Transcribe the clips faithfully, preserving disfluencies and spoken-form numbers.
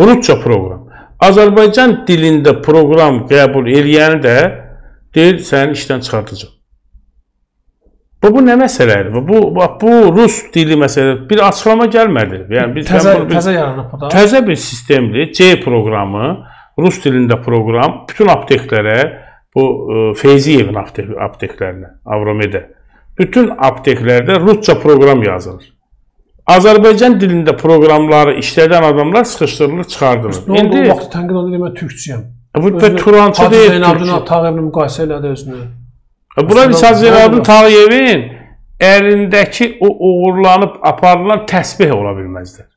Rusça program. Azerbaycan dilinde program kabul edileni de deyil, seni işten çıkartacak. Bu, bu ne meseledir? Bu, bak, bu Rus dili meseledir. Bir açıklama gelmedi. Yani biz təzə, təzə yaranıb bu da. Təzə bir sistemdir. C proqramı, Rus dilində proqram bütün apteklərə, bu Feyziyevin apteklərinə, Avromeda. Bütün apteklərdə Rusça proqram yazılır. Azərbaycan dilində proqramları işlədən adamlar sıxışdırılır, çıxardılır. Ne oldu? O vaxt tənqid oldu demək Türkçüyəm. Bu Turançı deyil. Hacı Zeynalabdin Tağıyevini müqayisə elədi özünü. Buna biz Hacı Zeynalabdin Tağıyevin əlindəki o uğurlanıb aparılan təsbih ola bilməzdir.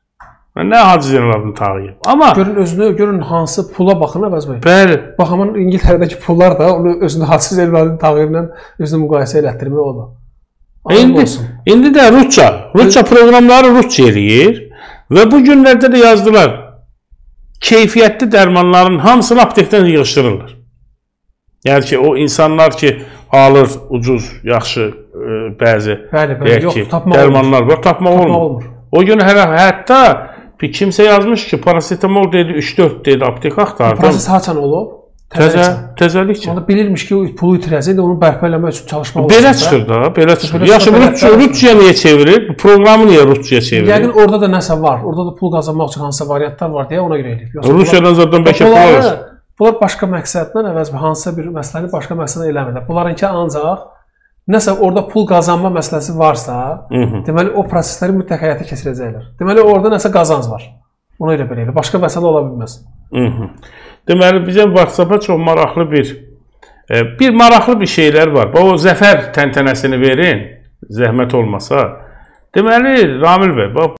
Nə Hacı Zeynalabdin Tağıyev. Amma görün özünü, görün hansı pula baxın əvəz bəy. Bəli. Bax aman İngiltərədəki pullar da onu özünü Hacı Zeynalabdin Tağıyevlə özünü müqayisə elətdirmək ola. İndi, indi də Rusça, Rusça proqramları Rusça eləyir və bu günlərdə də yazdılar. Keyfiyyətli dərmanların hamısını aptekdən yığışdırırlar. Yəni ki, o insanlar ki alır ucuz, yaxşı bəzi bəli, bəli, yox, ki, dərmanlar var, tapmaq olmur. olmur. O gün hələ hətta bir kimsə yazmış ki, parasetamol dedi üç dörd dedi aptek axtardım. Proses haçan olub? Təzə, təzəlikcə. Onu bilirmiş ki, pulu itirəcək, onu bərpa eləmək üçün çalışmaq olacaq. Belə çıxır da, belə çıxır. Yaxşı, Rusçuya niyə çevirir? Proqramı niyə Rusçuya çevirir? Yəqin orada da nəsə var, orada da pul qazanmaq üçün hansısa variantlar var deyə ona görə eləyib. Rusyadan zaten bəlkə pul alır. Bunlar başqa məqsədlə əvəz hansısa bir məsələni başqa məqsədlə eləmirlər. Bunlarınki ancaq nəsə orada pul qazanma məsələsi varsa, deməli o prosesləri mütləq həyata keçirəcəklər. Deməli orada nəsə qazanc var. Ona görə belə elə. Başqa məsələ ola bilməz. Deməli, bizim WhatsApp-a çox maraqlı bir, bir maraqlı bir şeyler var. O zəfər təntənəsini verin, zəhmət olmasa. Deməli, Ramil bəy,